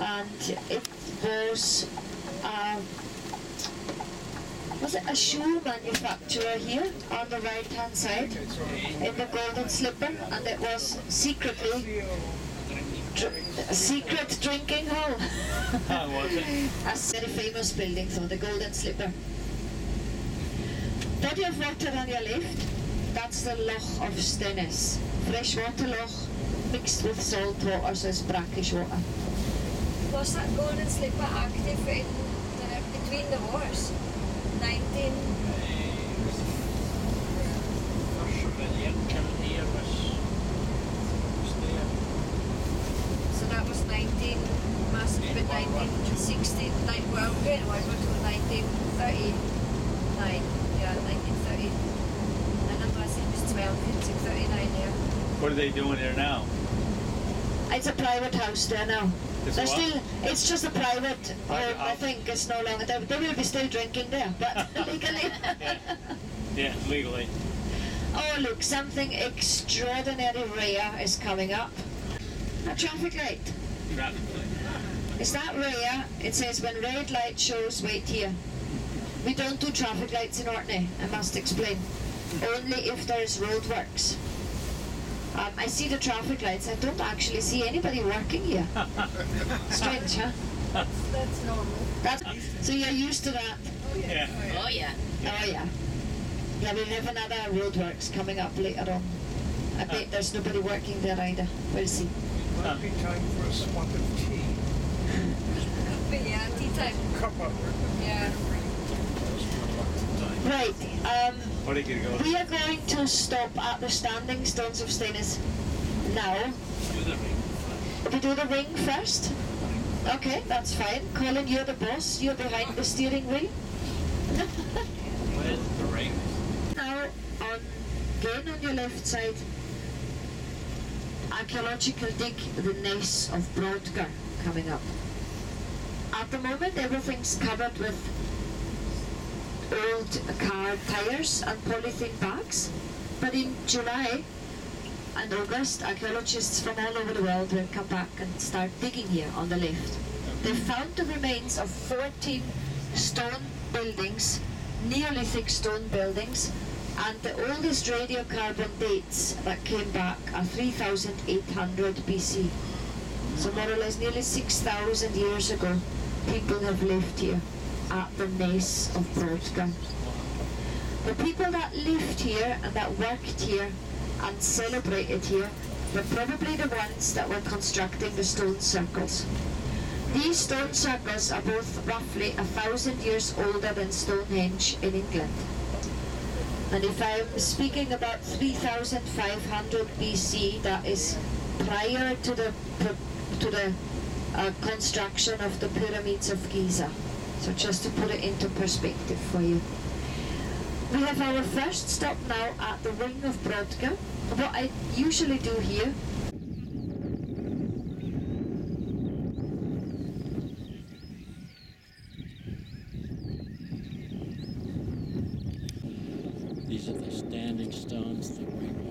and it was it a shoe manufacturer here on the right hand side in the Golden Slipper, and it was secretly a secret drinking hole. A very famous building for the Golden Slipper. Body of water on your left, that's the Loch of Stenness. Freshwater loch mixed with salt water, so it's brackish water. Was that Golden Slipper active in the, between the wars? 19... So that was 19... must have been 1960... well, Great War to 1939. Yeah, 1930. And I was in 1939, yeah. What are they doing there now? It's a private house there now. It's just a private home, I think. It's no longer there. They will be still drinking there, but legally. Yeah, legally. Oh look, something extraordinary rare is coming up. A traffic light. Traffic light. Is that rare? It says when red light shows, wait here. We don't do traffic lights in Orkney, I must explain. Only if there is road works. I see the traffic lights, I don't actually see anybody working here. Strange, huh? That's normal. So you're used to that? Oh yeah. Yeah. Oh yeah. Oh yeah. Yeah, we'll have another roadworks coming up later on. I bet there's nobody working there either. We'll see. It might be time for a swap of tea. Yeah, tea time. Cup up. Yeah. Right, we are going to stop at the standing stones of Stenness now. We do the ring first? Okay, that's fine. Colin, you're the boss, you're behind the steering wheel. Where's the ring? Now, again on your left side, archaeological dig, the Ness of Brodgar coming up. At the moment, everything's covered with old car tires and polythene bags, but in July and August archaeologists from all over the world will come back and start digging here on the left. They found the remains of 14 stone buildings, Neolithic stone buildings, and the oldest radiocarbon dates that came back are 3,800 BC. So more or less nearly 6,000 years ago people have lived here at the Ness of Brodgar. The people that lived here and that worked here and celebrated here were probably the ones that were constructing the stone circles. These stone circles are both roughly 1,000 years older than Stonehenge in England. And if I'm speaking about 3,500 BC, that is prior to the construction of the pyramids of Giza. So just to put it into perspective for you. We have our first stop now at the Ring of Brodgar. What I usually do here. These are the standing stones, the Ring of Brodgar.